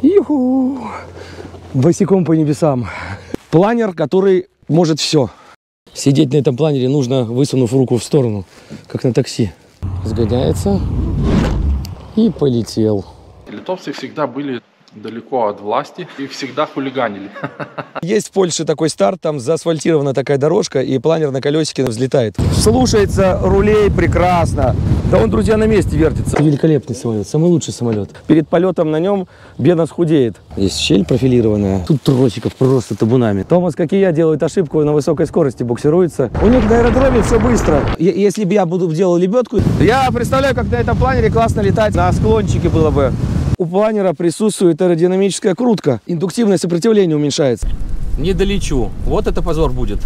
Юху! Босиком по небесам. Планер, который может все. Сидеть на этом планере нужно, высунув руку в сторону, как на такси. Сгоняется и полетел. Литовцы всегда были далеко от власти и всегда хулиганили. Есть в Польше такой старт, там заасфальтирована такая дорожка, и планер на колесике взлетает. Слушается рулей прекрасно. Да он, друзья, на месте вертится. Великолепный самолет, самый лучший самолет. Перед полетом на нем Бенас худеет. Есть щель профилированная, тут тросиков просто табунами. Томас, как и я, делает ошибку, на высокой скорости буксируется. У них на аэродроме все быстро. Если бы я делал лебедку, я представляю, как на этом планере классно летать. На склончике было бы. У планера присутствует аэродинамическая крутка. Индуктивное сопротивление уменьшается. Не долечу. Вот это позор будет.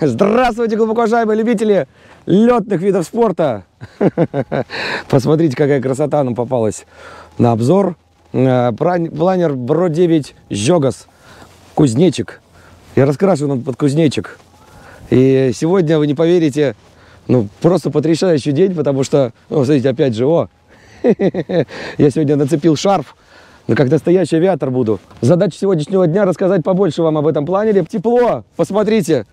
Здравствуйте, глубоко уважаемые любители летных видов спорта. Посмотрите, какая красота нам попалась на обзор. Планер Бро-9 Жогас. Кузнечик. Я раскрашен он под кузнечик. И сегодня, вы не поверите, ну просто потрясающий день, потому что, ну, смотрите, опять же, о! Я сегодня нацепил шарф. Ну, как настоящий авиатор буду. Задача сегодняшнего дня рассказать побольше вам об этом планере. Тепло, посмотрите.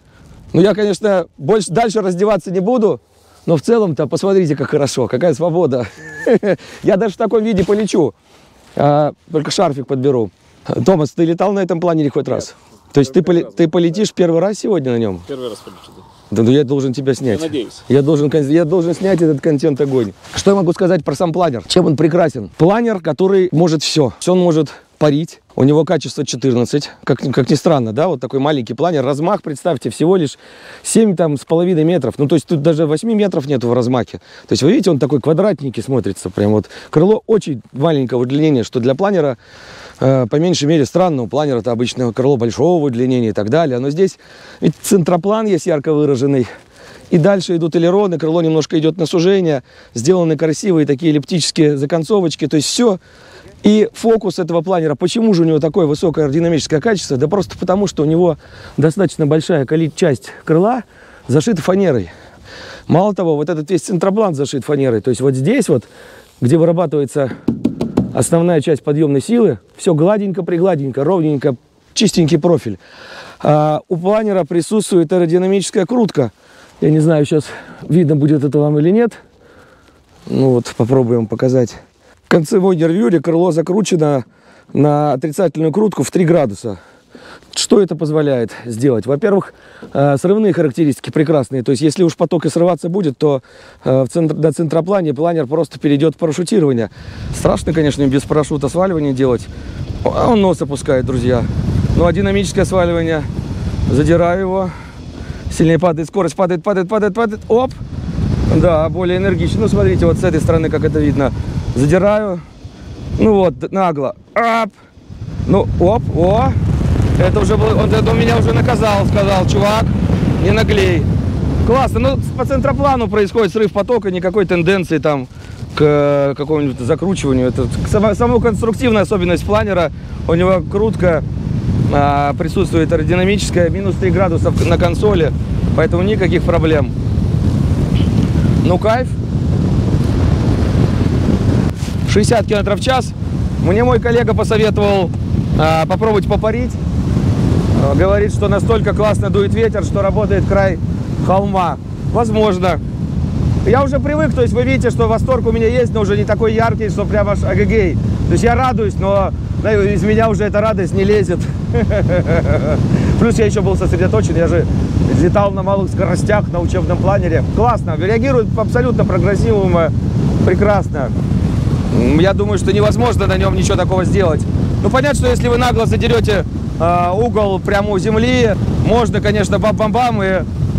Ну, я, конечно, дальше раздеваться не буду, но в целом-то посмотрите, как хорошо, какая свобода. Я даже в таком виде полечу. Только шарфик подберу. Томас, ты летал на этом планере хоть раз? То есть ты полетишь первый раз сегодня на нем? Первый раз полечу, да. Да, ну я должен тебя снять. Я надеюсь. Я должен снять этот контент огонь. Что я могу сказать про сам планер? Чем он прекрасен? Планер, который может все. Он может парить. У него качество 14. Как ни странно, да? Вот такой маленький планер. Размах, представьте, всего лишь 7,5 метров. Ну, то есть тут даже 8 метров нету в размахе. То есть вы видите, он такой квадратненький смотрится. Прям вот крыло очень маленького удлинения, что для планера, по меньшей мере, странно. У планера-то обычно крыло большого удлинения и так далее. Но здесь ведь центроплан есть ярко выраженный. И дальше идут элероны, крыло немножко идет на сужение. Сделаны красивые такие эллиптические законцовочки. То есть все. И фокус этого планера, почему же у него такое высокое аэродинамическое качество? Да просто потому, что у него достаточно большая часть крыла зашита фанерой. Мало того, вот этот весь центроплан зашит фанерой. То есть вот здесь вот, где вырабатывается основная часть подъемной силы, все гладенько-пригладенько, ровненько, чистенький профиль. А у планера присутствует аэродинамическая крутка. Я не знаю, сейчас видно будет это вам или нет. Ну вот, попробуем показать. В концевой нервюре крыло закручено на отрицательную крутку в 3 градуса. Что это позволяет сделать? Во-первых, срывные характеристики прекрасные. То есть, если уж поток и срываться будет, то до центроплана планер просто перейдет в парашютирование. Страшно, конечно, без парашюта сваливание делать. Он нос опускает, друзья. Ну, а динамическое сваливание. Задираю его. Сильнее падает скорость. Падает. Оп! Да, более энергично. Ну, смотрите, вот с этой стороны, как это видно. Задираю. Ну вот, нагло. Оп. Ну, оп, о. Это уже было. Он это меня уже наказал, сказал, чувак, не наглей. Классно. Ну, по центроплану происходит срыв потока, никакой тенденции там к какому-нибудь закручиванию. Это самая конструктивная особенность планера. У него крутка присутствует аэродинамическая, минус 3 градуса на консоли, поэтому никаких проблем. Ну, кайф. 60 км в час. Мне мой коллега посоветовал попробовать попарить. Говорит, что настолько классно дует ветер, что работает край холма. Возможно. Я уже привык, то есть вы видите, что восторг у меня есть, но уже не такой яркий, что прям аж агегей. То есть я радуюсь, но из меня уже эта радость не лезет. Плюс я еще был сосредоточен, я же летал на малых скоростях на учебном планере. Классно, реагирует абсолютно прогрессивно, прекрасно. Я думаю, что невозможно на нем ничего такого сделать. Ну, понятно, что если вы нагло задерете угол прямо у земли, можно, конечно, бам-бам-бам и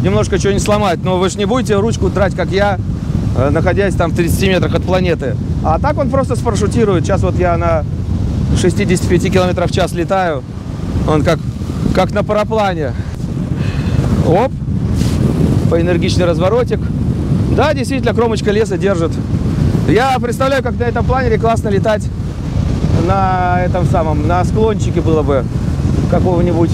немножко что-нибудь сломать. Но вы же не будете ручку драть, как я, находясь там в 30 метрах от планеты. А так он просто спарашютирует. Сейчас вот я на 65 км в час летаю. Он как на параплане. Оп. Поэнергичный разворотик. Да, действительно, кромочка леса держит. Я представляю, как на этом планере классно летать на этом самом, на склончике было бы какого-нибудь,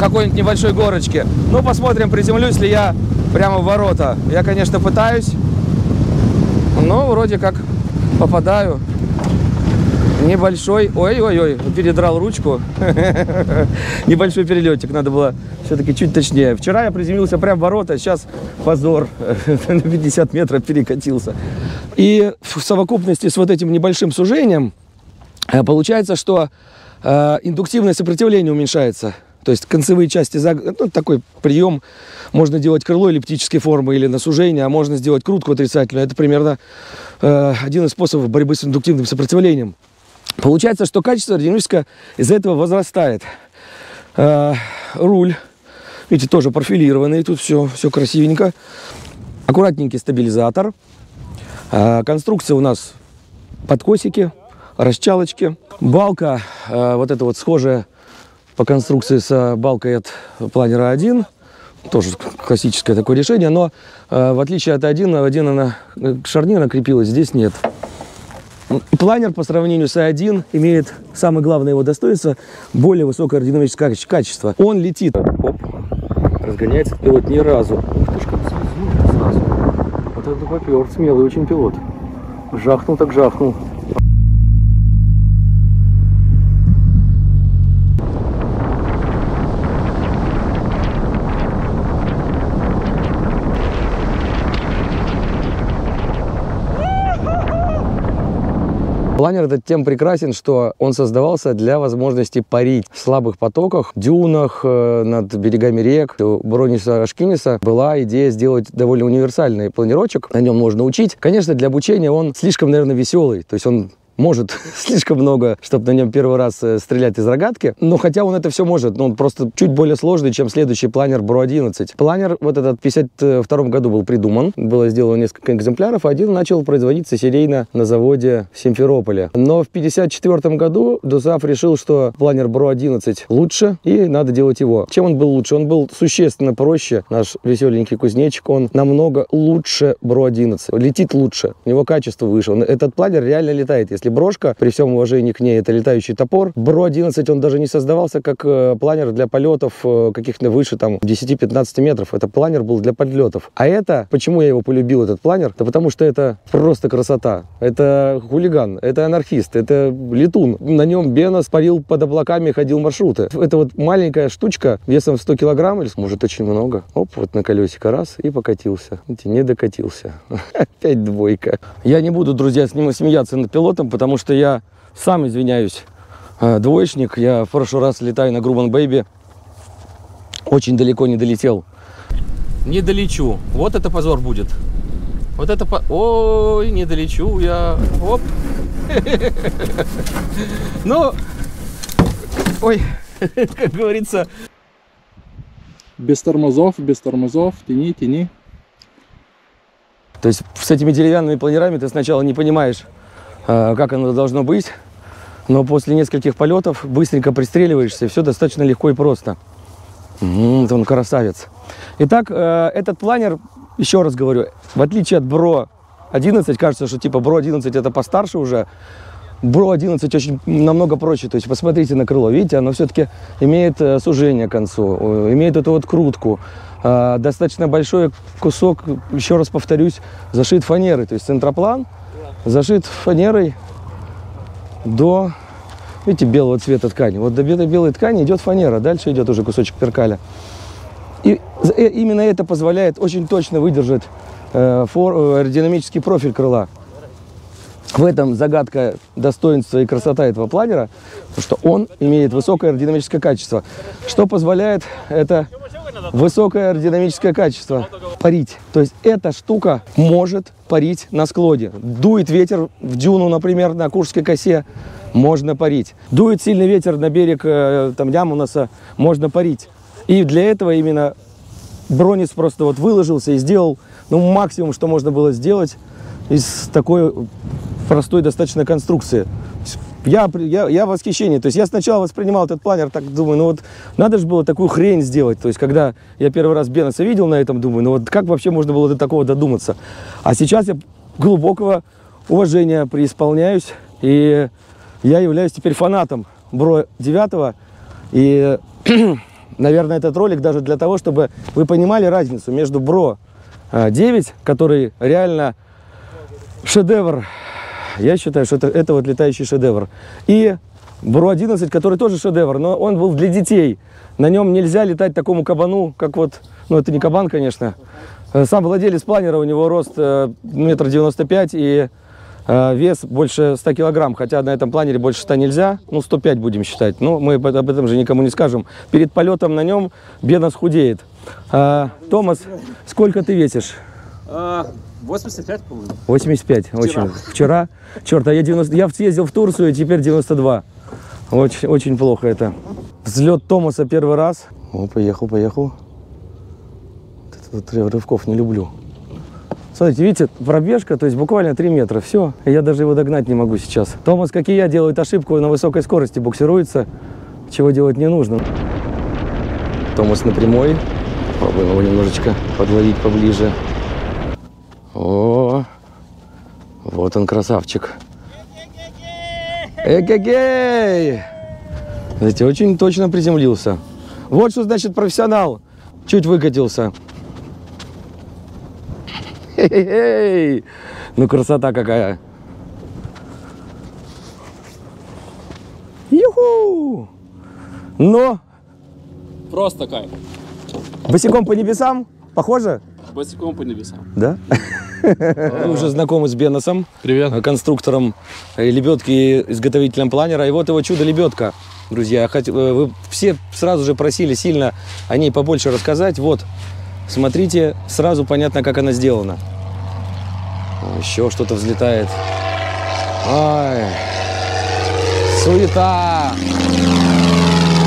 какой-нибудь небольшой горочки. Ну, посмотрим, приземлюсь ли я прямо в ворота. Я, конечно, пытаюсь, но вроде как попадаю. Небольшой, ой-ой-ой, передрал ручку. Небольшой перелетик, надо было все-таки чуть точнее. Вчера я приземлился прям в ворота, сейчас позор, на 50 метров перекатился. И в совокупности с вот этим небольшим сужением получается, что индуктивное сопротивление уменьшается. То есть концевые части, ну, такой прием, можно делать крыло эллиптической формы или на сужение, а можно сделать крутку отрицательную. Это примерно один из способов борьбы с индуктивным сопротивлением. Получается, что качество аэродинамическое из-за этого возрастает. Руль, видите, тоже профилированный, тут все красивенько. Аккуратненький стабилизатор. Конструкция у нас подкосики, расчалочки. Балка, вот эта вот схожая по конструкции с балкой от планера 1. Тоже классическое такое решение, но в отличие от 1, она к шарниру накрепилась, здесь нет. Планер по сравнению с А1 имеет самое главное его достоинство – более высокое аэродинамическое качество. Он летит. Оп, разгоняется пилот ни разу. Ух ты ж, как связует сразу. Вот это попер, смелый очень пилот. Жахнул так жахнул. Планер этот тем прекрасен, что он создавался для возможности парить в слабых потоках, дюнах, над берегами рек. У Брониса Ашкиниса была идея сделать довольно универсальный планирочек. На нем можно учить. Конечно, для обучения он слишком, наверное, веселый. То есть он может слишком много, чтобы на нем первый раз стрелять из рогатки. Но хотя он это все может, но он просто чуть более сложный, чем следующий планер Бро-11. Планер вот этот в 1952 году был придуман. Было сделано несколько экземпляров. Один начал производиться серийно на заводе в Симферополе. Но в 1954 году ДОСААФ решил, что планер Бро-11 лучше и надо делать его. Чем он был лучше? Он был существенно проще. Наш веселенький кузнечик, он намного лучше Бро-11. Летит лучше, у него качество выше. Этот планер реально летает. Если брошка, при всем уважении к ней, это летающий топор. Бро-11, он даже не создавался как планер для полетов каких-то выше там 10-15 метров. Это планер был для подлетов. А это, почему я его полюбил, этот планер? Да потому что это просто красота. Это хулиган, это анархист, это летун. На нем Бенас парил под облаками, ходил маршруты. Это вот маленькая штучка весом в 100 килограмм, или может очень много. Оп, вот на колесико раз и покатился. Видите, не докатился. Опять двойка. Я не буду, друзья, с ним смеяться над пилотом, потому что я сам, извиняюсь, двоечник. Я в прошлый раз летаю на Грюнау Бэби. Очень далеко не долетел. Не долечу. Вот это позор будет. Вот это... Ой, не долечу я. Оп. Ну, ой, как говорится. Без тормозов, тяни. То есть с этими деревянными планерами ты сначала не понимаешь, как оно должно быть, но после нескольких полетов быстренько пристреливаешься, и все достаточно легко и просто. Вот он красавец. Итак, этот планер, еще раз говорю, в отличие от Бро-11, кажется, что типа Бро-11 это постарше уже, Бро-11 очень намного проще. То есть посмотрите на крыло, видите, оно все-таки имеет сужение к концу, имеет эту вот крутку. Достаточно большой кусок, еще раз повторюсь, зашит фанерой, то есть центроплан зашит фанерой до, видите, белого цвета ткани. Вот до белой ткани идет фанера, дальше идет уже кусочек перкаля. И именно это позволяет очень точно выдержать аэродинамический профиль крыла. В этом загадка достоинства и красота этого планера, потому что он имеет высокое аэродинамическое качество. Что позволяет это высокое аэродинамическое качество парить? То есть эта штука может парить на склоне. Дует ветер в дюну, например, на Куршской косе, можно парить. Дует сильный ветер на берег там Ямунаса, можно парить. И для этого именно Бронис просто вот выложился и сделал, ну, максимум, что можно было сделать из такой простой достаточно конструкции. Я в восхищении. То есть я сначала воспринимал этот планер, так думаю, ну вот надо же было такую хрень сделать. То есть когда я первый раз Бенаса видел на этом, думаю, ну вот как вообще можно было до такого додуматься. А сейчас я глубокого уважения преисполняюсь. И я являюсь теперь фанатом Бро-9. И, наверное, этот ролик даже для того, чтобы вы понимали разницу между Бро-9, который реально шедевр Я считаю, что это вот летающий шедевр. И Бро-11, который тоже шедевр, но он был для детей. На нем нельзя летать такому кабану, как вот... Ну, это не кабан, конечно. Сам владелец планера, у него рост 1,95 м и вес больше 100 килограмм. Хотя на этом планере больше 100 нельзя. Ну, 105 будем считать. Но мы об этом же никому не скажем. Перед полетом на нем Бенас худеет. Томас, сколько ты весишь? 85, по-моему. 85, вчера. Очень. Вчера? Черт, а я съездил в Турцию, и теперь 92. Очень, очень плохо это. Взлет Томаса первый раз. О, поехал, поехал. Тут рывков не люблю. Смотрите, видите, пробежка, то есть буквально 3 метра. Все, я даже его догнать не могу сейчас. Томас, как и я, делает ошибку, на высокой скорости буксируется, чего делать не нужно. Томас на прямой. Попробуем его немножечко подловить поближе. О, вот он, красавчик. Эгегей! Знаете, очень точно приземлился. Вот что значит профессионал. Чуть выкатился. Хе-хе-хей! Ну, красота какая. Юху! Но! Просто кайф. Босиком по небесам? Похоже? Босиком по небесам. Да? Мы уже знакомы с Бенасом. Привет. Конструктором лебедки, изготовителем планера. И вот его чудо-лебедка. Друзья, вы все сразу же просили сильно о ней побольше рассказать. Вот, смотрите, сразу понятно, как она сделана. Еще что-то взлетает. Ай, суета!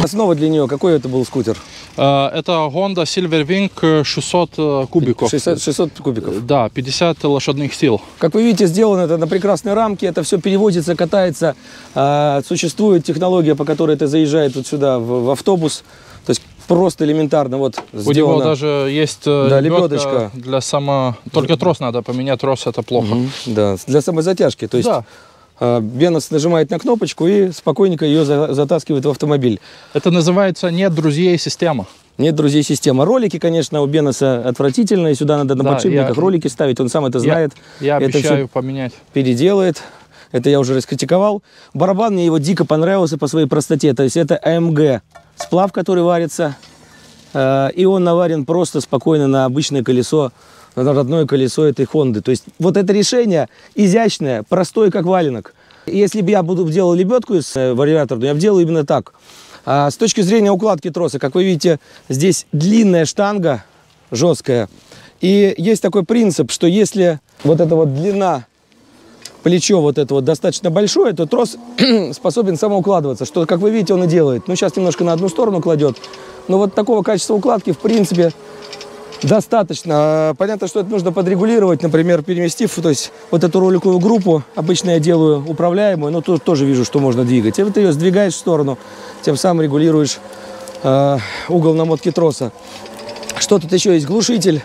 Основа для нее, какой это был скутер? Это Honda Silverwing 600 кубиков. 600 кубиков? Да, 50 лошадных сил. Как вы видите, сделано это на прекрасной рамке. Это все переводится, катается. Существует технология, по которой это заезжает вот сюда, в автобус. То есть просто элементарно вот сделано. У него даже есть, да, лебедочка. Для само... Только трос надо поменять, трос это плохо. Да, для самозатяжки. То есть, да. Бенас нажимает на кнопочку и спокойненько ее затаскивает в автомобиль. Это называется «Нет друзей система». Нет друзей система. Ролики, конечно, у Бенаса отвратительные. Сюда надо на подшипниках ролики ставить. Он сам это знает. Я это обещаю поменять. Переделает. Это я уже раскритиковал. Барабан мне его дико понравился по своей простоте. То есть это АМГ. Сплав, который варится. И он наварен просто спокойно на обычное колесо. На родное колесо этой Хонды. То есть вот это решение изящное, простое, как валенок. Если бы я делал лебедку из вариатора, я бы делал именно так. А с точки зрения укладки троса, как вы видите, здесь длинная штанга, жесткая. И есть такой принцип, что если вот эта вот длина, плечо вот это вот достаточно большое, то трос способен самоукладываться, что, как вы видите, он и делает. Ну, сейчас немножко на одну сторону кладет. Но вот такого качества укладки, в принципе, достаточно. Понятно, что это нужно подрегулировать, например, переместив, то есть вот эту роликовую группу, обычно я делаю управляемую, но тут тоже вижу, что можно двигать. И вот ее сдвигаешь в сторону, тем самым регулируешь угол намотки троса. Что тут еще есть? Глушитель.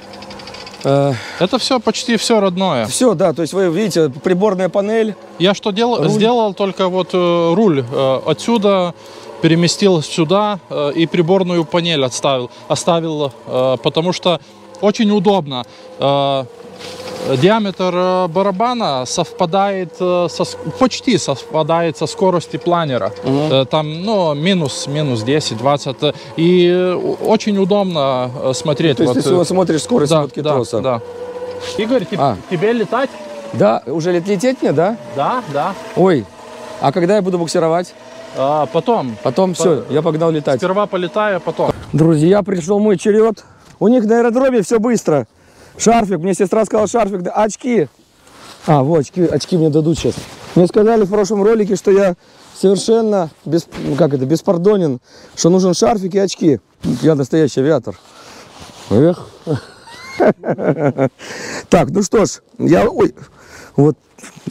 Это все, почти все родное. Все, да, то есть вы видите, приборная панель. Я что сделал, только вот руль отсюда переместил сюда и приборную панель оставил, потому что очень удобно. Диаметр барабана почти совпадает со скоростью планера. Там, ну, минус 10, 20. И очень удобно смотреть. То есть вот, ты смотришь скорость намотки троса. Да. Игорь, тебе летать? Да, уже лететь мне, да? Да, да. Ой, а когда я буду буксировать? Потом. Потом все, я погнал летать. Сперва полетаю, а потом. Друзья, пришел мой черед. У них на аэродроме все быстро. Шарфик, мне сестра сказала, шарфик, да, очки. А, вот, очки мне дадут сейчас. Мне сказали в прошлом ролике, что я совершенно, беспардонен, что нужен шарфик и очки. Я настоящий авиатор. Эх. Так, ну что ж, я, ой, вот,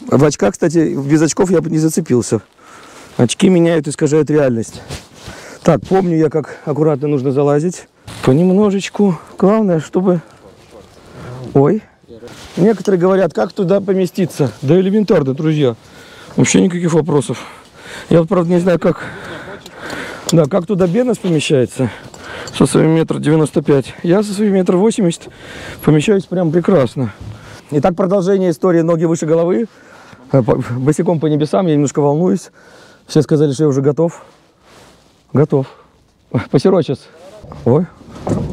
в очках, кстати, без очков я бы не зацепился. Очки меняют, искажают реальность. Так, помню я, как аккуратно нужно залазить. Понемножечку. Главное, чтобы... Ой. Некоторые говорят, как туда поместиться. Да элементарно, друзья. Вообще никаких вопросов. Я, правда, не знаю, как... Да, как туда Бенас помещается. Со своим 1,95 м. Я со своим 1,80 м помещаюсь прям прекрасно. Итак, продолжение истории «Ноги выше головы». босиком по небесам, я немножко волнуюсь. Все сказали, что я уже готов. Готов. Посирочец. Ой,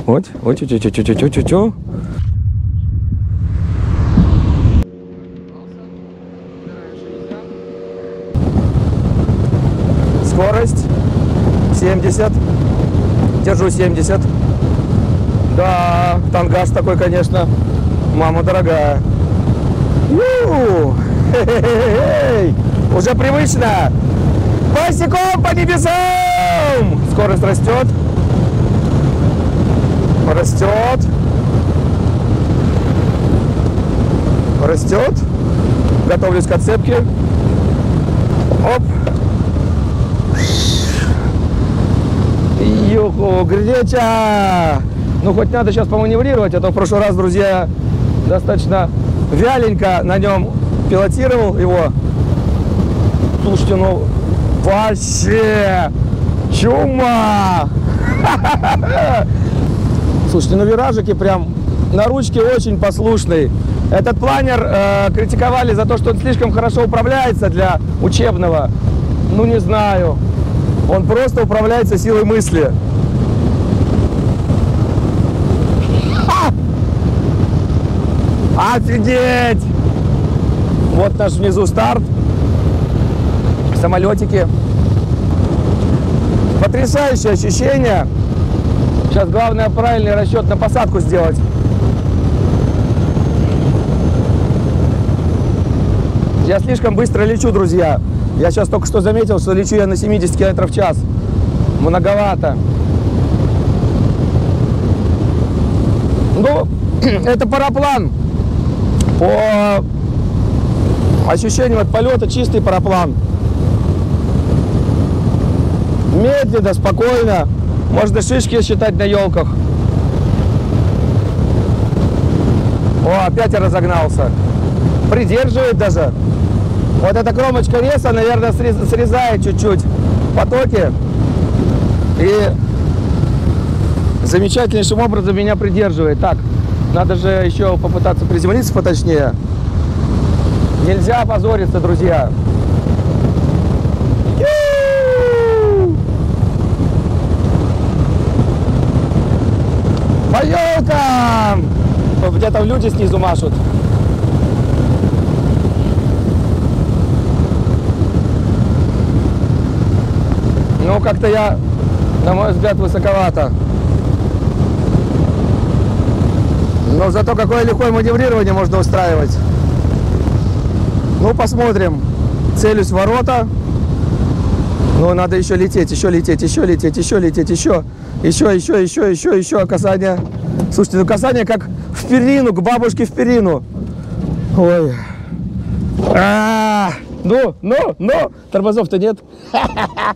вот, вот, чуть-чуть. Скорость 70. Держу 70. Да, тангас такой, конечно. Мама дорогая. Уже привычно. Босиком по небесам. Скорость растет. Растет. Готовлюсь к отцепке. Оп. Юху, греча. Ну, хоть надо сейчас поманеврировать, а то в прошлый раз, друзья, достаточно вяленько на нем пилотировал его. Слушайте, ну, вообще чума! Слушайте, ну, виражики прям на ручке очень послушный. Этот планер критиковали за то, что он слишком хорошо управляется для учебного. Ну, не знаю. Он просто управляется силой мысли. Офигеть! Вот наш внизу старт. Самолетики. Потрясающее ощущение. Сейчас главное правильный расчет на посадку сделать. Я слишком быстро лечу, друзья. Я сейчас только что заметил, что лечу я на 70 км в час. Многовато. Ну, это параплан. По ощущениям от полета чистый параплан. Медленно, спокойно. Можно шишки считать на елках. О, опять я разогнался. Придерживает даже. Вот эта кромочка веса, наверное, срезает чуть-чуть потоки. И замечательнейшим образом меня придерживает. Так, надо же еще попытаться приземлиться поточнее. Нельзя опозориться, друзья. По елкам! Где-то люди снизу машут. Ну, как-то я, на мой взгляд, высоковато. Но зато какое легкое маневрирование можно устраивать. Ну, посмотрим. Целюсь в ворота. Ну, надо еще лететь, еще лететь. Касание. Слушайте, ну, касание как в перину, к бабушке в перину. Ой. Ну, тормозов-то нет. Ха-ха-ха!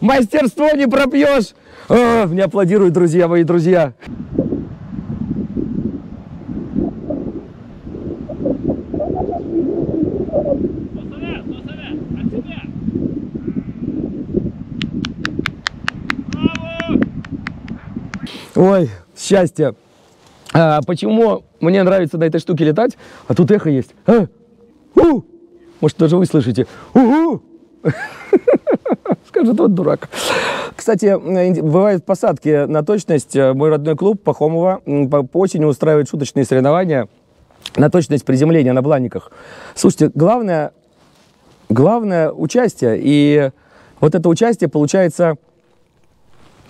Мастерство не пропьешь! О, мне аплодируют, друзья, мои друзья. Ой, счастье. А почему мне нравится на этой штуке летать? А тут эхо есть. А? Может, даже вы слышите. У-у! Скажет, вот дурак. Кстати, бывают посадки на точность. Мой родной клуб Пахомова по осени устраивает шуточные соревнования на точность приземления на бланниках. Слушайте, главное участие. И вот это участие получается,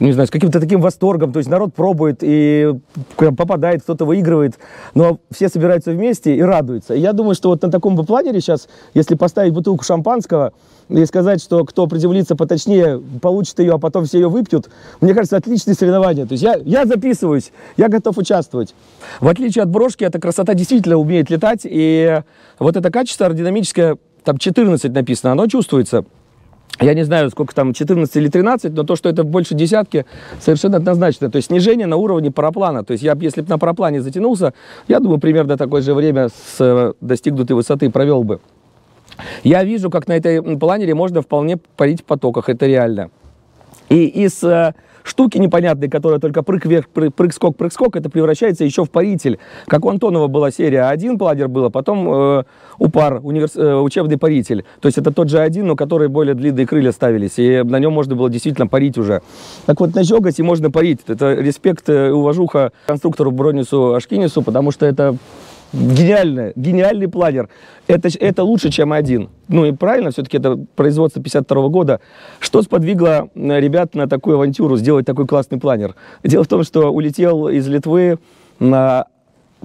не знаю, с каким-то таким восторгом. То есть народ пробует и попадает, кто-то выигрывает. Но все собираются вместе и радуются. И я думаю, что вот на таком бы планере сейчас, если поставить бутылку шампанского и сказать, что кто приземлится поточнее, получит ее, а потом все ее выпьют, мне кажется, отличное соревнование. То есть я записываюсь, я готов участвовать. В отличие от брошки, эта красота действительно умеет летать. И вот это качество аэродинамическое, там 14 написано, оно чувствуется. Я не знаю, сколько там, 14 или 13, но то, что это больше десятки, совершенно однозначно. То есть снижение на уровне параплана. То есть я, если бы на параплане затянулся, я думаю, примерно такое же время с достигнутой высоты провел бы. Я вижу, как на этой планере можно вполне парить в потоках. Это реально. И из штуки непонятные, которые только прыг-вверх, прыг-скок, прыг-скок, это превращается еще в паритель. Как у Антонова была серия, один пладер был, а потом у пар учебный паритель. То есть это тот же один, но который более длинные крылья ставились, и на нем можно было действительно парить уже. Так вот, на Жёгасе можно парить. Это респект и уважуха конструктору Бронису Ашкинису, потому что это... Гениальный планер. Это лучше, чем один. Ну и правильно, все-таки это производство 52-го года. Что сподвигло ребят на такую авантюру, сделать такой классный планер? Дело в том, что улетел из Литвы на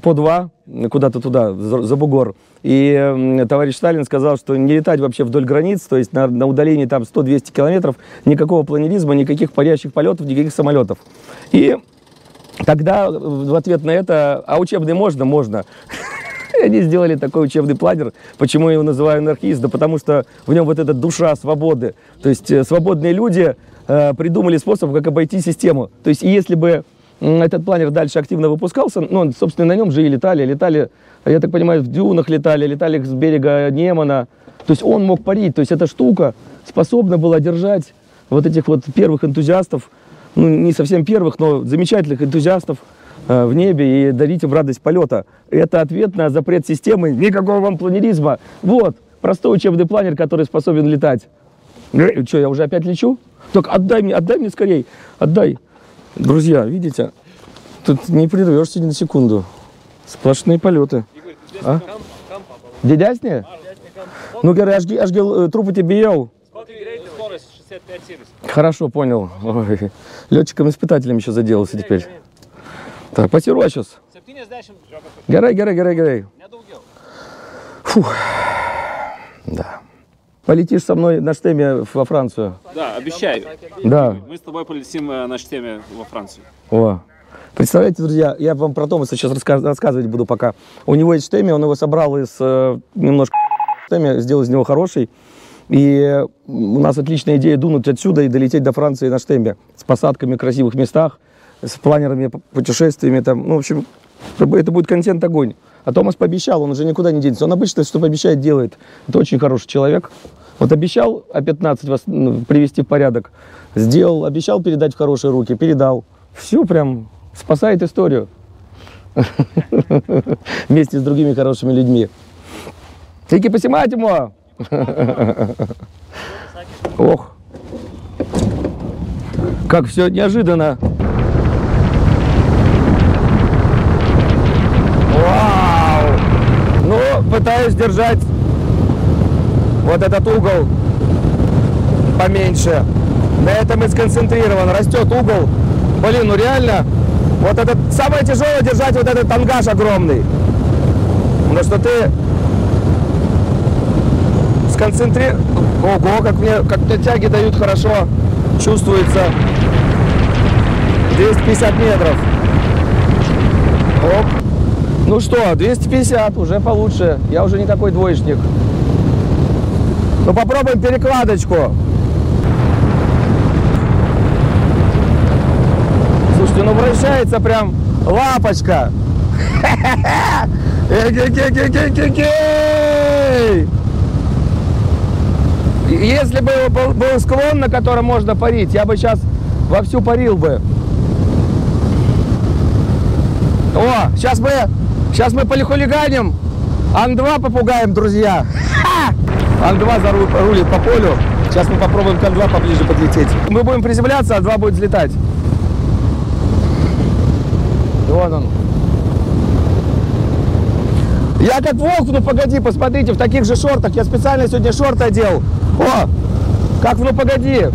ПО-2 куда-то туда, за бугор. И товарищ Сталин сказал, что не летать вообще вдоль границ, то есть на удалении там 100-200 километров, никакого планеризма, никаких парящих полетов, никаких самолетов. И... тогда в ответ на это, а учебный можно? Можно. Они сделали такой учебный планер. Почему я его называю анархист? Да потому что в нем вот эта душа свободы. То есть свободные люди придумали способ, как обойти систему. То есть если бы этот планер дальше активно выпускался, ну, собственно, на нем же и летали, я так понимаю, в дюнах летали с берега Немана. То есть он мог парить. То есть эта штука способна была держать вот этих вот первых энтузиастов, ну, не совсем первых, но замечательных энтузиастов в небе и дарить им радость полета. Это ответ на запрет системы. Никакого вам планеризма. Вот, простой учебный планер, который способен летать. Что, я уже опять лечу? Только отдай мне скорей. Отдай. Друзья, видите? Тут не прервешься ни на секунду. Сплошные полеты. А? Дядясня? Ну, говорю, аж трупы тебе ел. Хорошо, понял. Летчиком-испытателем еще заделался теперь. Так, потирочус. Горай. Фух. Да. Полетишь со мной на Штемме во Францию? Да, обещаю. Да. Мы с тобой полетим на Штемме во Францию. О. Представляете, друзья, я вам про Томаса сейчас рассказывать буду пока. У него есть Штемме, он его собрал из немножко Штемме, сделал из него хороший. И у нас отличная идея дунуть отсюда и долететь до Франции на Штемме с посадками в красивых местах, с планерами, путешествиями. Там. Ну, в общем, это будет контент огонь. А Томас пообещал, он уже никуда не денется. Он обычно, что пообещает, делает. Это очень хороший человек. Вот обещал А-15 вас привести в порядок, сделал, обещал передать в хорошие руки, передал. Все прям спасает историю вместе с другими хорошими людьми. Тики посимать ему! Ох, как все неожиданно. Вау! Ну, пытаюсь держать вот этот угол поменьше. На этом и сконцентрирован. Растет угол. Блин, ну реально, вот этот самое тяжелое держать вот этот тангаж огромный. Потому что ты сконцентрирован. Ого, как мне тяги дают хорошо. Чувствуется. 250 метров. Оп. Ну что, 250, уже получше. Я уже не такой двоечник. Ну попробуем перекладочку. Слушайте, ну вращается прям лапочка. Если бы был склон, на котором можно парить, я бы сейчас вовсю парил бы. О, сейчас мы полихулиганим. Ан-2 попугаем, друзья. Ан-2 рулит по полю. Сейчас мы попробуем к Ан-2 поближе подлететь. Мы будем приземляться, Ан-2 будет взлетать. Вон он. Я как волк, ну погоди, посмотрите, в таких же шортах. Я специально сегодня шорты одел. О, как ну погоди.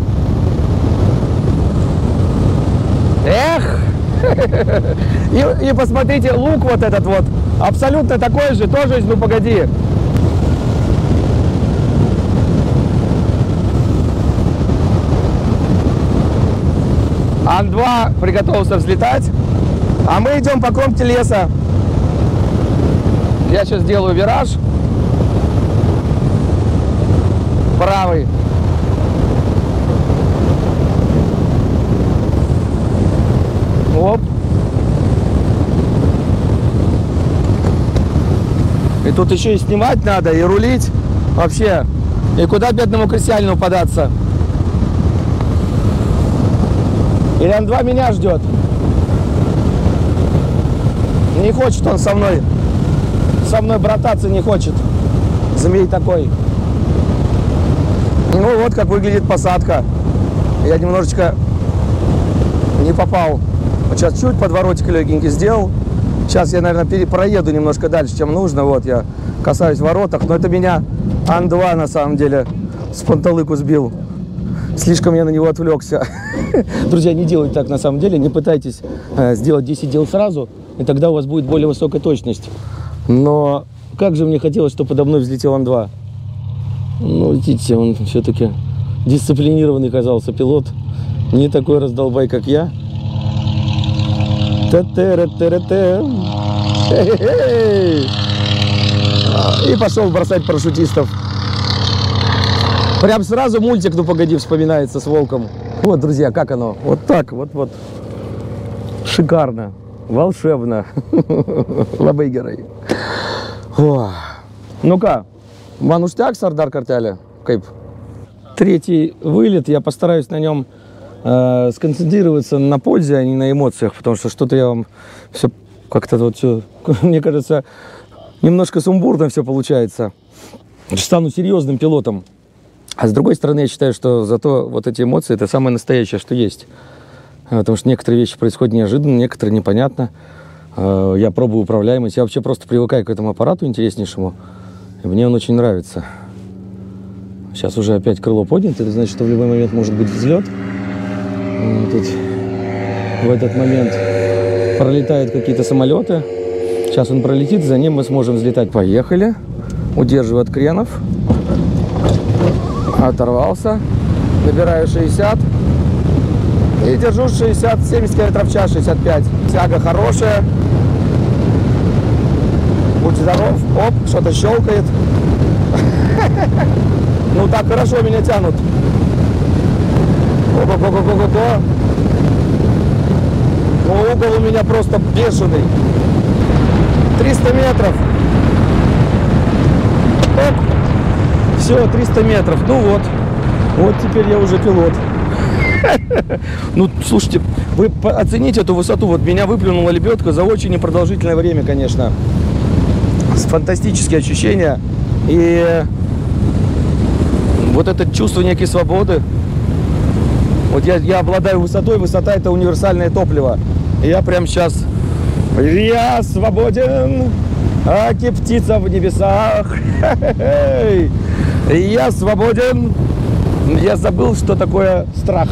Эх. И посмотрите, лук вот этот вот. Абсолютно такой же, тоже из ну погоди. Ан-2 приготовился взлетать. А мы идем по кромке леса. Я сейчас делаю вираж. Правый. Оп. И тут еще и снимать надо, и рулить. Вообще. И куда бедному крестьянину податься? Или Ан-2 меня ждет? Не хочет он со мной брататься не хочет. Змей такой. Ну вот как выглядит посадка. Я немножечко не попал. Вот сейчас чуть подворотик легенький сделал. Сейчас я, наверное, проеду немножко дальше, чем нужно. Вот я касаюсь воротах. Но это меня Ан-2 на самом деле с панталыку сбил. Слишком я на него отвлекся. Друзья, не делайте так на самом деле. Не пытайтесь сделать 10 дел сразу. И тогда у вас будет более высокая точность. Но как же мне хотелось, чтобы подо мной взлетел Ан-2. Ну, видите, он все-таки дисциплинированный оказался пилот. Не такой раздолбай, как я. И пошел бросать парашютистов. Прям сразу мультик, ну погоди, вспоминается с Волком. Вот, друзья, как оно. Вот так, вот. Шикарно. Волшебно. Лабейгерой. Ну-ка, мануштяк сардар картяля. Кайп. Третий вылет. Я постараюсь на нем сконцентрироваться на пользе, а не на эмоциях. Потому что что-то я вам все как-то вот все, мне кажется, немножко сумбурно все получается. Стану серьезным пилотом. А с другой стороны, я считаю, что зато вот эти эмоции, это самое настоящее, что есть. Потому что некоторые вещи происходят неожиданно, некоторые непонятно. Я пробую управляемость. Я вообще просто привыкаю к этому аппарату интереснейшему. И мне он очень нравится. Сейчас уже опять крыло поднято. Это значит, что в любой момент может быть взлет. Тут в этот момент пролетают какие-то самолеты. Сейчас он пролетит, за ним мы сможем взлетать. Поехали. Удерживаю от кренов. Оторвался. Набираю 60. И держу 60-70 км в час, 65. Тяга хорошая. Будь здоров. Оп, что-то щелкает. Ну так хорошо меня тянут. Ого-го-го-го-го-го. Но угол у меня просто бешеный. 300 метров. Оп. Все, 300 метров. Ну вот. Вот теперь я уже пилот. Ну, слушайте, вы оцените эту высоту. Вот меня выплюнула лебедка за очень непродолжительное время, конечно. Фантастические ощущения. И вот это чувство некой свободы. Вот я обладаю высотой. Высота — это универсальное топливо. И я прям сейчас... Я свободен, аки птица в небесах. Я свободен. Я забыл, что такое страх.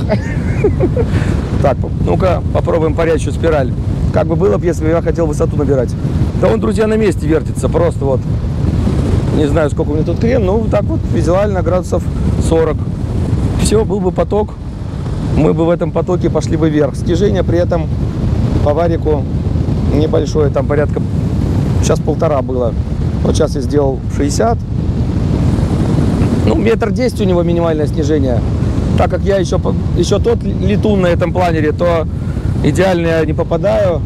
Так, ну-ка, попробуем парящую спираль. Как бы было, если бы я хотел высоту набирать. Да он, друзья, на месте вертится. Просто вот. Не знаю, сколько у меня тут крен. Ну, так вот, визуально градусов 40. Все, был бы поток. Мы бы в этом потоке пошли бы вверх. Снижение при этом по варику небольшое. Там порядка... Сейчас 1,5 было. Вот сейчас я сделал 60. Ну, 1,10 м у него минимальное снижение. Так как я еще тот летун на этом планере, то идеально я не попадаю.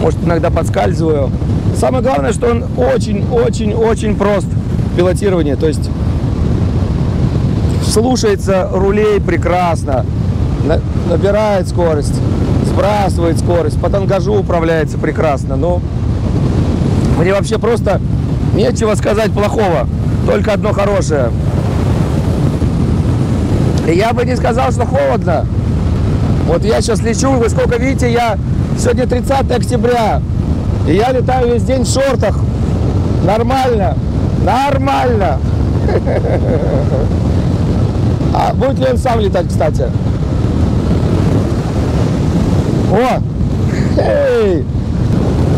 Может, иногда подскальзываю. Самое главное, что он очень-очень-очень прост в пилотировании. То есть слушается рулей прекрасно. Набирает скорость, сбрасывает скорость, по тангажу управляется прекрасно. Ну, мне вообще просто нечего сказать плохого. Только одно хорошее. И я бы не сказал, что холодно. Вот я сейчас лечу, вы сколько видите, я сегодня 30 октября. И я летаю весь день в шортах. Нормально. Нормально. А будет ли он сам летать, кстати? О!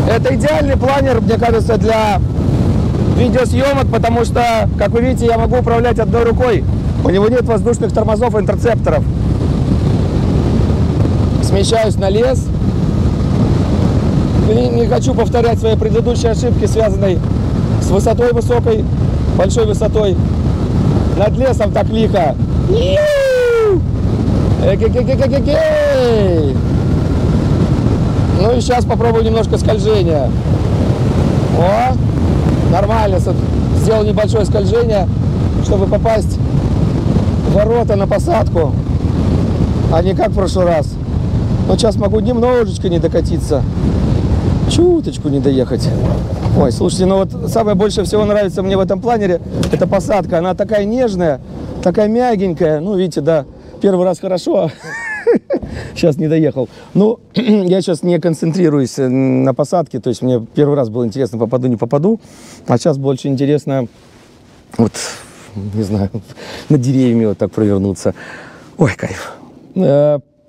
Это идеальный планер, мне кажется, для видеосъемок, потому что, как вы видите, я могу управлять одной рукой. У него нет воздушных тормозов и интерцепторов. Смещаюсь на лес. Не хочу повторять свои предыдущие ошибки, связанные с высотой высокой, большой высотой. Над лесом так лихо. Ну и сейчас попробую немножко скольжения. О, нормально. Сделал небольшое скольжение, чтобы попасть... ворота на посадку, а не как в прошлый раз. Вот сейчас могу немножечко не докатиться, чуточку не доехать. Ой, слушайте, ну вот самое больше всего нравится мне в этом планере, это посадка. Она такая нежная, такая мягенькая. Ну, видите, да, первый раз хорошо, сейчас не доехал. Ну, я сейчас не концентрируюсь на посадке, то есть мне первый раз было интересно, попаду, не попаду. А сейчас больше интересно, вот, не знаю, над деревьями вот так провернуться. Ой, кайф.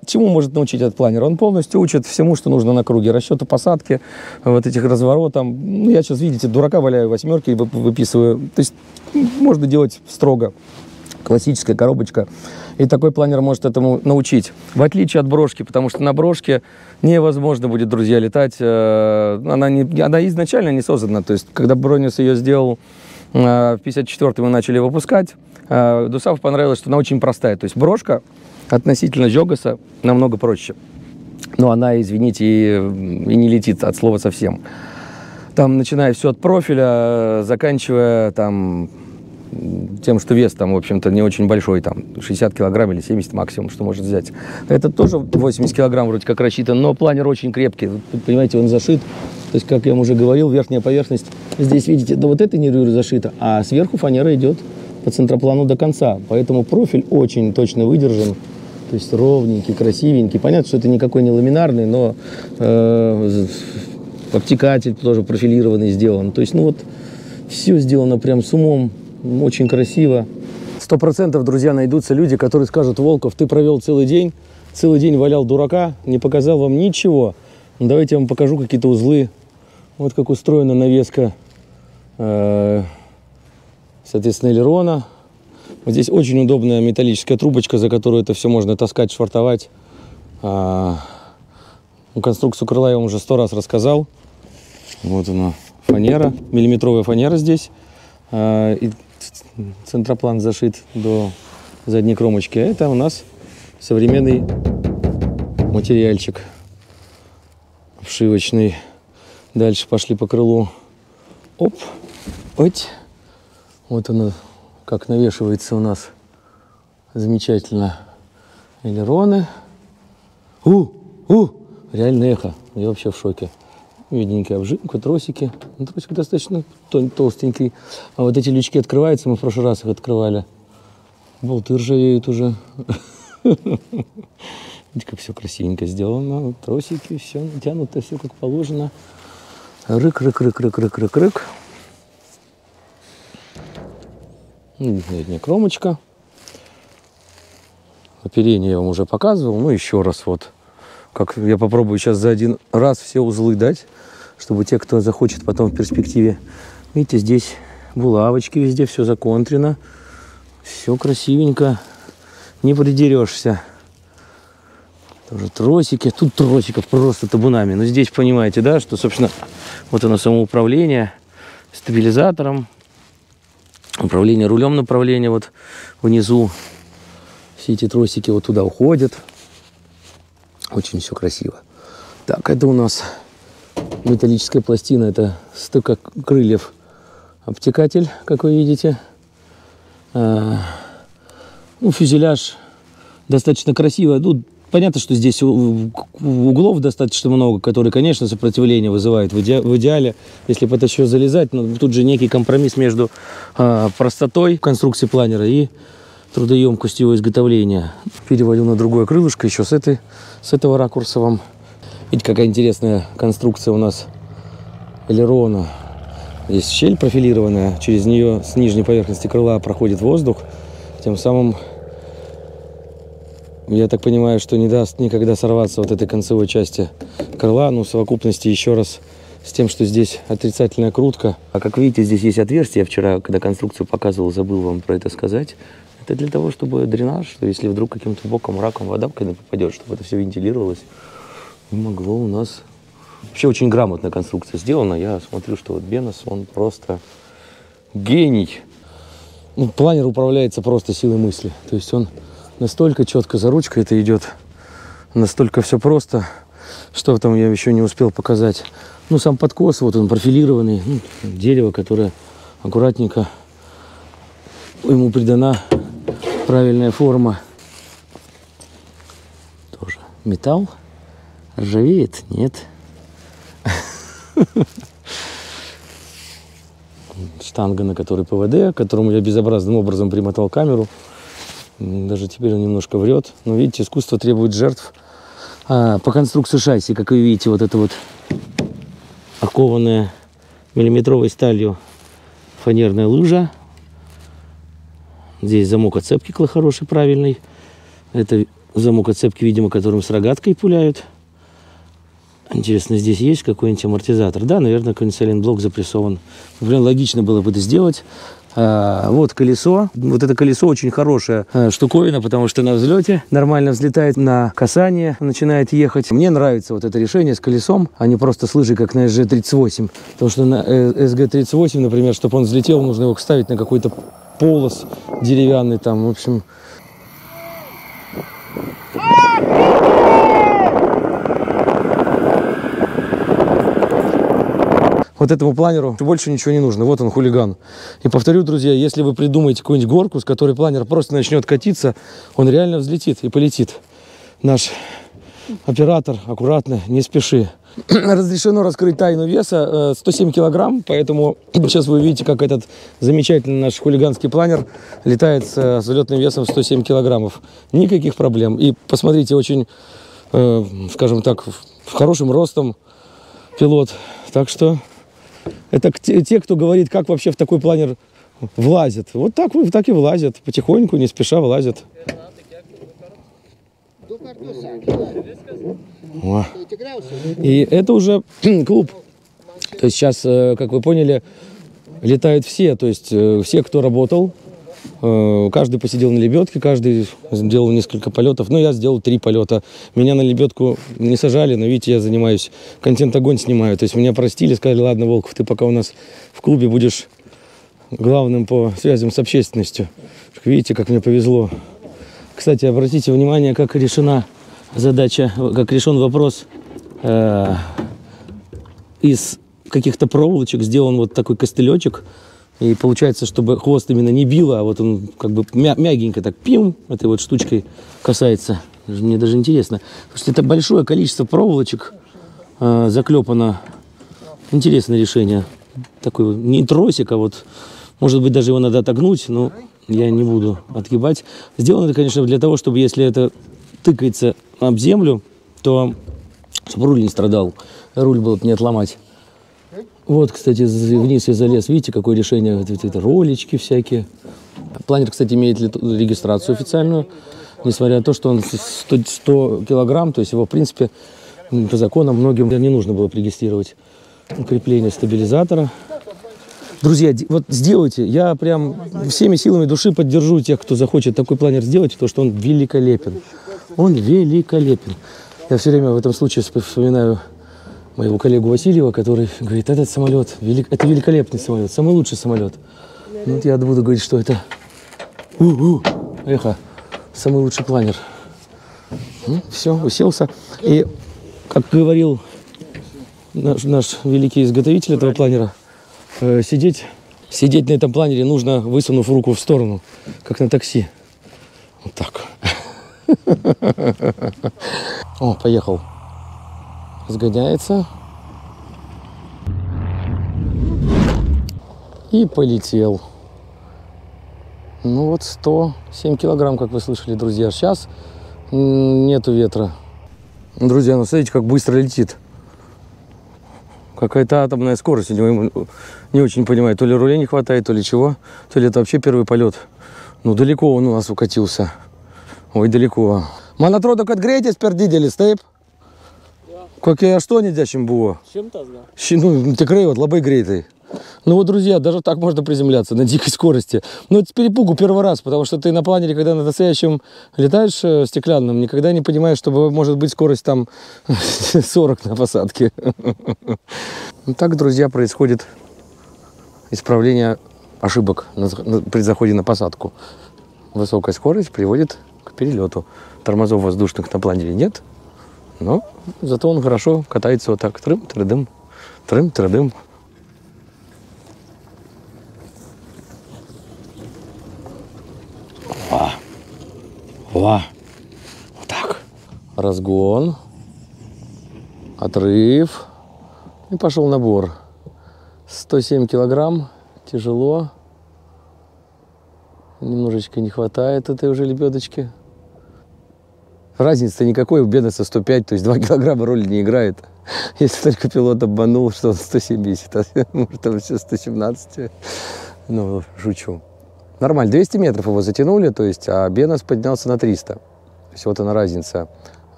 Чему может научить этот планер? Он полностью учит всему, что нужно на круге. Расчету посадки, вот этих разворотов. Ну, я сейчас, видите, дурака валяю восьмерки и выписываю. То есть можно делать строго. Классическая коробочка. И такой планер может этому научить. В отличие от брошки, потому что на брошке невозможно будет, друзья, летать. Она изначально не создана. То есть, когда Бронис ее сделал, в 54-м мы начали выпускать. ДОСААФ понравилось, что она очень простая. То есть брошка относительно Жогаса намного проще. Но она, извините, и не летит от слова совсем. Там, начиная все от профиля, заканчивая там тем, что вес там, в общем-то, не очень большой, там 60 килограмм или 70 максимум, что может взять. Это тоже 80 килограмм вроде как рассчитан, но планер очень крепкий, понимаете, он зашит, то есть, как я вам уже говорил, верхняя поверхность, здесь, видите, да вот это не рюр зашито, а сверху фанера идет по центроплану до конца, поэтому профиль очень точно выдержан, то есть ровненький, красивенький. Понятно, что это никакой не ламинарный, но обтекатель тоже профилированный сделан, то есть, ну вот, все сделано прям с умом, очень красиво. 100%, друзья, найдутся люди, которые скажут: Волков, ты провел целый день валял дурака, не показал вам ничего. Ну, давайте я вам покажу какие-то узлы. Вот как устроена навеска, соответственно, элерона. Вот здесь очень удобная металлическая трубочка, за которую это все можно таскать, швартовать. Конструкцию крыла я вам уже 100 раз рассказал. Вот она, фанера, миллиметровая фанера здесь. И центроплан зашит до задней кромочки. А это у нас современный материальчик обшивочный. Дальше пошли по крылу. Оп, ать. Вот оно как навешивается у нас замечательно. Элероны. Реально эхо. Я вообще в шоке. Видненькая обжимка, тросики. Ну, тросик достаточно толстенький. А вот эти лючки открываются, мы в прошлый раз их открывали. Болты ржавеют уже. Видите, как все красивенько сделано. Тросики, все натянуто, все как положено. Рык-рык-рык-рык-рык-рык-рык. Верхняя кромочка. Оперение я вам уже показывал. Ну, еще раз вот. Как я попробую сейчас за один раз все узлы дать, чтобы те, кто захочет потом в перспективе. Видите, здесь булавочки везде, все законтрено. Все красивенько. Не придерешься. Тоже тросики. Тут тросиков просто табунами. Но здесь понимаете, да, что, собственно, вот оно самоуправление стабилизатором. Управление рулем, направление вот внизу. Все эти тросики вот туда уходят. Очень все красиво. Так, это у нас металлическая пластина. Это стыка крыльев обтекатель, как вы видите. Ну, фюзеляж достаточно красиво. Ну, понятно, что здесь углов достаточно много, которые, конечно, сопротивление вызывают. В идеале, если бы это еще залезать, но тут же некий компромисс между простотой конструкции планера и трудоемкостью его изготовления. Переводил на другое крылышко, еще с этого ракурса вам. Видите, какая интересная конструкция у нас элерона. Здесь щель профилированная, через нее с нижней поверхности крыла проходит воздух. Тем самым, я так понимаю, что не даст никогда сорваться вот этой концевой части крыла. Ну, в совокупности еще раз с тем, что здесь отрицательная крутка. А как видите, здесь есть отверстие. Я вчера, когда конструкцию показывал, забыл вам про это сказать. Это для того, чтобы дренаж, что если вдруг каким-то боком, раком, вода попадет, чтобы это все вентилировалось. И могло у нас... Вообще очень грамотная конструкция сделана. Я смотрю, что вот Бенас, он просто гений. Ну, планер управляется просто силой мысли. То есть он настолько четко за ручкой это идет, настолько все просто, что там я еще не успел показать. Ну, сам подкос, вот он профилированный, ну, дерево, которое аккуратненько ему придана правильная форма. Тоже металл. Ржавеет? Нет. Штанга, на которой ПВД, к которому я безобразным образом примотал камеру. Даже теперь он немножко врет. Но видите, искусство требует жертв. По конструкции шасси, как вы видите, вот это вот окованная миллиметровой сталью фанерная лыжа. Здесь замок отцепки хороший, правильный. Это замок отцепки, видимо, которым с рогаткой пуляют. Интересно, здесь есть какой-нибудь амортизатор? Да, наверное, какой-нибудь сайлентблок запрессован. Блин, логично было бы это сделать. Вот колесо. Вот это колесо очень хорошая штуковина, потому что на взлете нормально взлетает, на касание начинает ехать. Мне нравится вот это решение с колесом, а не просто с лыжей, как на SG-38. Потому что на SG-38, например, чтобы он взлетел, нужно его ставить на какой-то полос деревянный там, в общем... Вот этому планеру больше ничего не нужно. Вот он, хулиган. И повторю, друзья, если вы придумаете какую-нибудь горку, с которой планер просто начнет катиться, он реально взлетит и полетит. Наш оператор, аккуратно, не спеши. Разрешено раскрыть тайну веса, 107 килограмм, поэтому сейчас вы увидите, как этот замечательный наш хулиганский планер летает с взлетным весом 107 килограммов. Никаких проблем. И посмотрите, очень, скажем так, в хорошем ростом пилот. Так что... Это те, кто говорит, как вообще в такой планер влазит. Вот так и влазят. Потихоньку, не спеша влазят. О. И это уже клуб. То есть сейчас, как вы поняли, летают все. То есть все, кто работал. Каждый посидел на лебедке, каждый сделал несколько полетов. Ну, я сделал 3 полета. Меня на лебедку не сажали, но, видите, я занимаюсь. Контент-огонь снимаю. То есть меня простили, сказали, ладно, Волков, ты пока у нас в клубе будешь главным по связям с общественностью. Видите, как мне повезло. Кстати, обратите внимание, как решена задача, как решен вопрос. Из каких-то проволочек сделан вот такой костылечек. И получается, чтобы хвост именно не било, а вот он как бы мягенько так пим, этой вот штучкой касается. Мне даже интересно. Потому что это большое количество проволочек заклепано. Интересное решение. Такой не тросик, а вот, может быть, даже его надо отогнуть, но я не буду отгибать. Сделано это, конечно, для того, чтобы если это тыкается об землю, то чтобы руль не страдал. Руль было бы не отломать. Вот, кстати, вниз я залез. Видите, какое решение? Это ролички всякие. Планер, кстати, имеет регистрацию официальную. Несмотря на то, что он 100 килограмм, то есть его, в принципе, по закону многим не нужно было регистрировать. Укрепление стабилизатора. Друзья, вот сделайте. Я прям всеми силами души поддержу тех, кто захочет такой планер сделать, потому что он великолепен. Он великолепен. Я все время в этом случае вспоминаю моего коллегу Васильева, который говорит, этот самолет, это великолепный самолет, самый лучший самолет. Вот я буду говорить, что это эхо, самый лучший планер. Все, уселся. И, как говорил наш великий изготовитель этого планера, сидеть на этом планере нужно, высунув руку в сторону, как на такси. Вот так. О, поехал. Сгоняется. И полетел. Ну вот 107 килограмм, как вы слышали, друзья. Сейчас нету ветра. Друзья, ну смотрите, как быстро летит. Какая-то атомная скорость. Не очень понимаю, то ли руля не хватает, то ли чего. То ли это вообще первый полет. Ну далеко он у нас укатился. Ой, далеко. Монотродок отгрейтесь, пердидели, стейп. Как я что не дячим было? Чем-то, да. Ну, ты крей, вот лобы грейтой. Ну вот, друзья, даже так можно приземляться на дикой скорости. Но это с перепугу первый раз, потому что ты на планере, когда на настоящем летаешь стеклянным, никогда не понимаешь, что может быть скорость там 40 на посадке. Так, друзья, происходит исправление ошибок при заходе на посадку. Высокая скорость приводит к перелету. Тормозов воздушных на планере нет. Но зато он хорошо катается вот так. Трым-тры-дым. Трым-тры-дым. Ва. Ва. Вот так. Разгон. отрыв и пошел набор. 107 килограмм, тяжело, немножечко не хватает этой уже лебедочки. Разницы никакой, у Бенаса 105, то есть 2 килограмма роли не играет. Если только пилот обманул, что он 170, а может он все 117. Ну, шучу. Нормально, 200 метров его затянули, то есть, а Бенас поднялся на 300. То есть вот она разница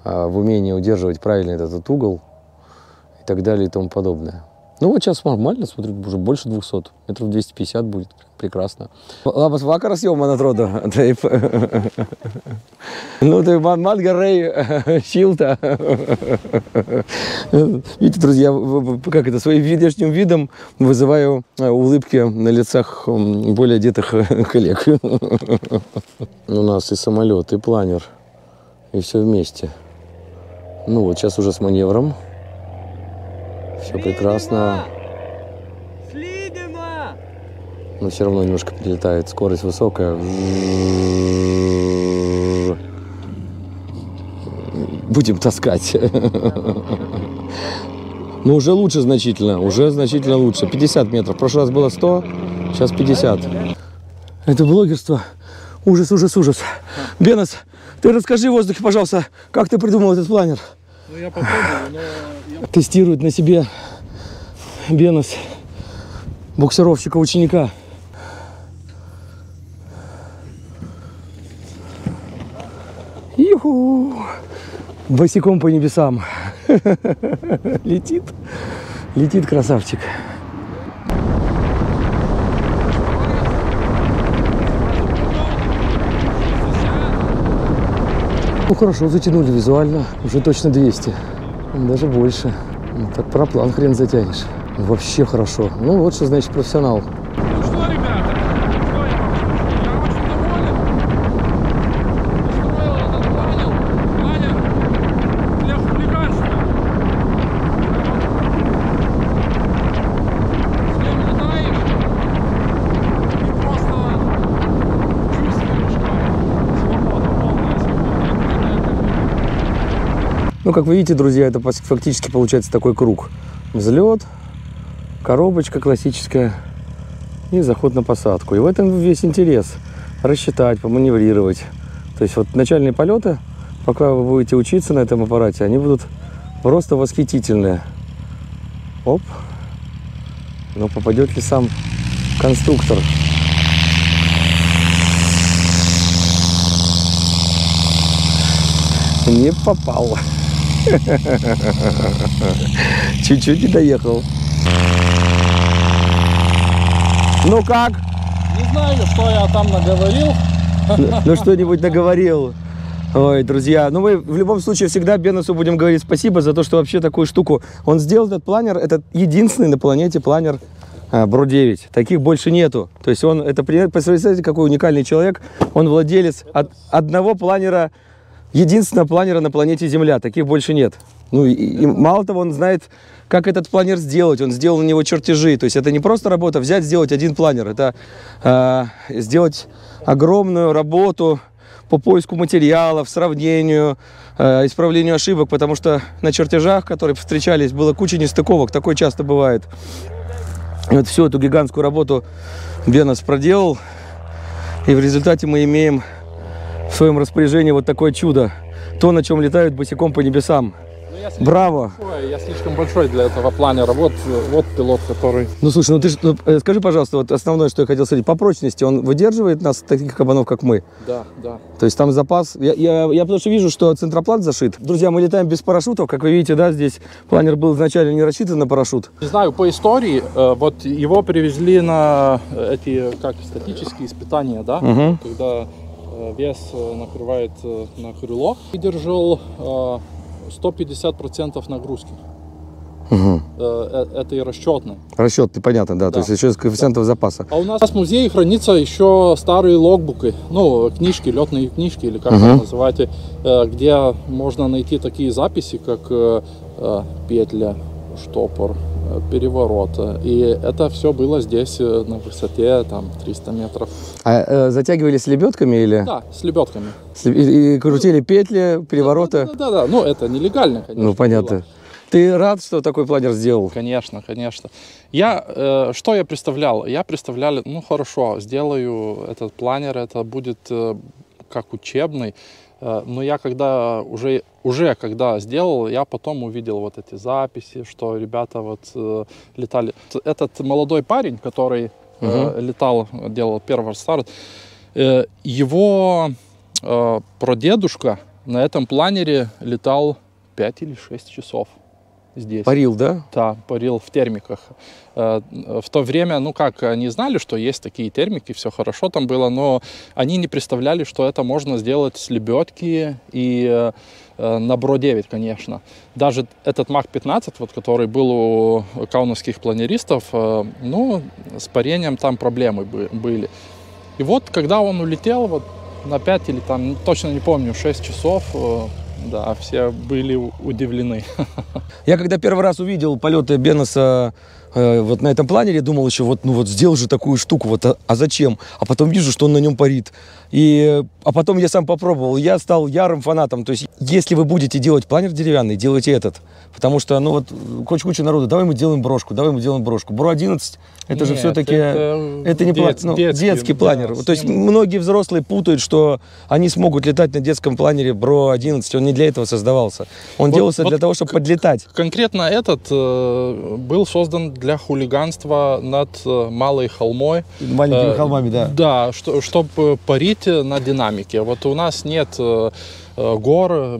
в умении удерживать правильно этот угол и так далее и тому подобное. Ну вот сейчас нормально, смотрю, уже больше 200, метров 250 будет, прекрасно. Лапас вакарас йома на троду, Дейп. Ну ты мангарей щилта. Видите, друзья, как это, своим внешним видом вызываю улыбки на лицах более одетых коллег. У нас и самолет, и планер, и все вместе. Ну вот, сейчас уже с маневром. Все прекрасно. Но все равно немножко прилетает. Скорость высокая. Будем таскать. Но уже лучше значительно. Уже значительно лучше. 50 метров. В прошлый раз было 100, сейчас 50. Это блогерство. Ужас, ужас, ужас. Бенас, ты расскажи в воздухе, пожалуйста, как ты придумал этот планер? Ну, я попробую, но... Тестирует на себе Бенас, буксировщика-ученика. Иху! Босиком по небесам. Летит. Летит красавчик. Ну хорошо, затянули визуально. Уже точно 200. Даже больше. Так параплан хрен затянешь. Вообще хорошо. Ну вот что значит профессионал. Ну что, ребята, я очень доволен. Устроил этот планер для хулиганства. Всем летаешь и просто чувствуешь, что свобода, полная свобода. Ну, как вы видите, друзья, это фактически получается такой круг. Взлет, коробочка классическая и заход на посадку. И в этом весь интерес. Рассчитать, поманеврировать. То есть вот начальные полеты, пока вы будете учиться на этом аппарате, они будут просто восхитительные. Оп. Но попадет ли сам конструктор? Не попал. Чуть-чуть не доехал. Ну как? Не знаю, что я там наговорил. Ну что-нибудь наговорил. Ой, друзья, ну мы в любом случае всегда Бенасу будем говорить спасибо за то, что вообще такую штуку. Он сделал этот планер, этот единственный на планете планер Бро-9. Таких больше нету. То есть он, это, представляете, какой уникальный человек. Он владелец одного планера. Единственного планера на планете Земля, таких больше нет. Ну и мало того, он знает, как этот планер сделать. Он сделал на него чертежи. То есть это не просто работа взять, сделать один планер. Это сделать огромную работу по поиску материалов, сравнению, исправлению ошибок. Потому что на чертежах, которые встречались, было куча нестыковок. Такое часто бывает. И вот всю эту гигантскую работу Бенас проделал. И в результате мы имеем... в своем распоряжении вот такое чудо. То, на чем летают босиком по небесам. Браво! Большой, я слишком большой для этого планера. Вот пилот, который... Ну, слушай, ну ты же, ну, скажи, пожалуйста, вот основное, что я хотел сказать. По прочности он выдерживает нас, таких кабанов, как мы? Да, да. То есть там запас... Я потому что вижу, что центроплат зашит. Друзья, мы летаем без парашютов. Как вы видите, да, здесь планер был изначально не рассчитан на парашют. Не знаю, по истории, вот его привезли на эти, как, статические испытания, да? Угу. Когда... вес накрывает на крыло. И держал 150% нагрузки. Угу. Это и расчетный. Расчетный, понятно, да. То есть еще из коэффициентов запаса. А у нас в музее хранится еще старые логбуки. Ну, книжки, летные книжки, или как вы называете, где можно найти такие записи, как петля, штопор, переворот. И это все было здесь на высоте там 300 метров. А затягивали с лебедками или? Да, с лебедками. И крутили петли, перевороты? Да, да, да, да, да. Ну, это нелегально, конечно. Ну, понятно. Было. Ты рад, что такой планер сделал? Конечно, конечно. Что я представлял? Я представлял, ну хорошо, сделаю этот планер, это будет как учебный. Но я когда когда сделал, я потом увидел вот эти записи, что ребята вот летали. Этот молодой парень, который летал, делал первый старт, его прадедушка на этом планере летал 5 или 6 часов здесь. Парил, да? Да, парил в термиках. В то время, ну как, они знали, что есть такие термики, все хорошо там было, но они не представляли, что это можно сделать с лебедки и на Бро-9, конечно. Даже этот МАК-15, вот, который был у кауновских планеристов, ну, с парением там проблемы были. И вот, когда он улетел, вот, на 5 или там, точно не помню, 6 часов, да, все были удивлены. Я когда первый раз увидел полеты Бенаса вот на этом планере, думал еще, вот, ну вот сделал же такую штуку, вот, а зачем? А потом вижу, что он на нем парит. А потом я сам попробовал, я стал ярым фанатом. То есть, если вы будете делать планер деревянный, делайте этот. Потому что, ну вот, куча народу, давай мы делаем брошку, давай мы делаем брошку. Бро-11, это же все-таки, это не детский планер. Да, то есть, многие взрослые путают, что они смогут летать на детском планере Бро-11, он не для этого создавался. Он делался для того, чтобы подлетать. Конкретно этот был создан для хулиганства над малой холмой. Маленькими холмами, да. Да, чтобы парить на динамике. Вот у нас нет гор,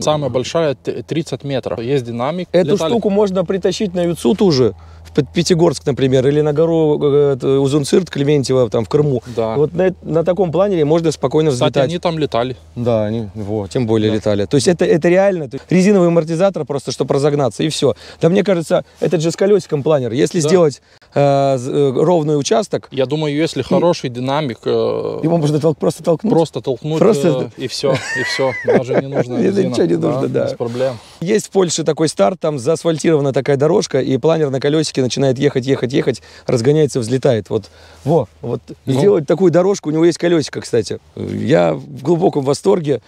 самая большая 30 метров. Есть динамик. Эту штуку можно притащить на Юцуту уже. Под Пятигорск, например, или на гору Узунцирт, Клементьево, там в Крыму. Да. Вот на таком планере можно спокойно взлетать. Кстати, они там летали. Да, они, вот, тем более летали. То есть это реально. Резиновый амортизатор просто, чтобы разогнаться, и все. Да мне кажется, этот же с колесиком планер. Если сделать ровный участок... Я думаю, если хороший динамик... Его можно просто толкнуть. Просто толкнуть, и все, и все. Даже не нужно резина. Ничего не нужно, да. Без проблем. Есть в Польше такой старт, там заасфальтирована такая дорожка, и планер на колесике начинает ехать, разгоняется, взлетает. Вот. Сделать такую дорожку, у него есть колесико, кстати. Я в глубоком восторге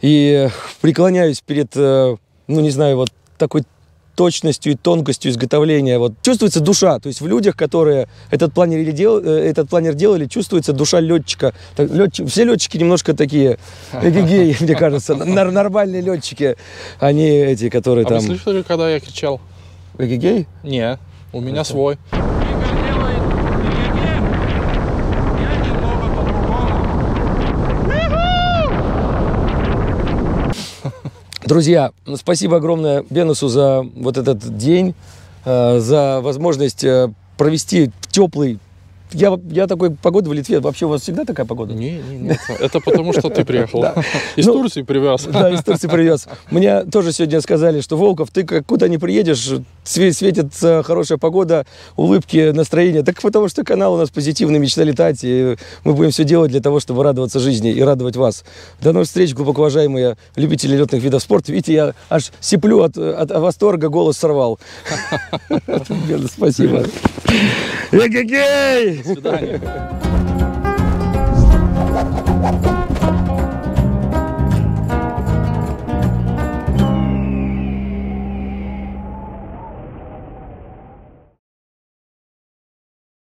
и преклоняюсь перед, ну не знаю, вот такой точностью и тонкостью изготовления. Вот. Чувствуется душа, то есть в людях, которые этот планер делали, чувствуется душа летчика. Все летчики немножко такие эгегеи, мне кажется. Нормальные летчики, они эти, которые там... А вы слышали, когда я кричал? Эгегей? Не. У меня свой. Игорь делает эгегей. Я немного по-другому. Друзья, спасибо огромное Бенасу за вот этот день, за возможность провести теплый... Я такой погода в Литве. Вообще у вас всегда такая погода? Нет. Это потому, что ты приехал. Из Турции привез. Да, из Турции привез. Мне тоже сегодня сказали, что Волков, ты куда не приедешь, светит хорошая погода, улыбки, настроение. Так потому, что канал у нас позитивный, мечта летать, и мы будем все делать для того, чтобы радоваться жизни и радовать вас. До новых встреч, глубоко уважаемые любители летных видов спорта. Видите, я аж сиплю от восторга, голос сорвал. Спасибо. Эгегей! До свидания.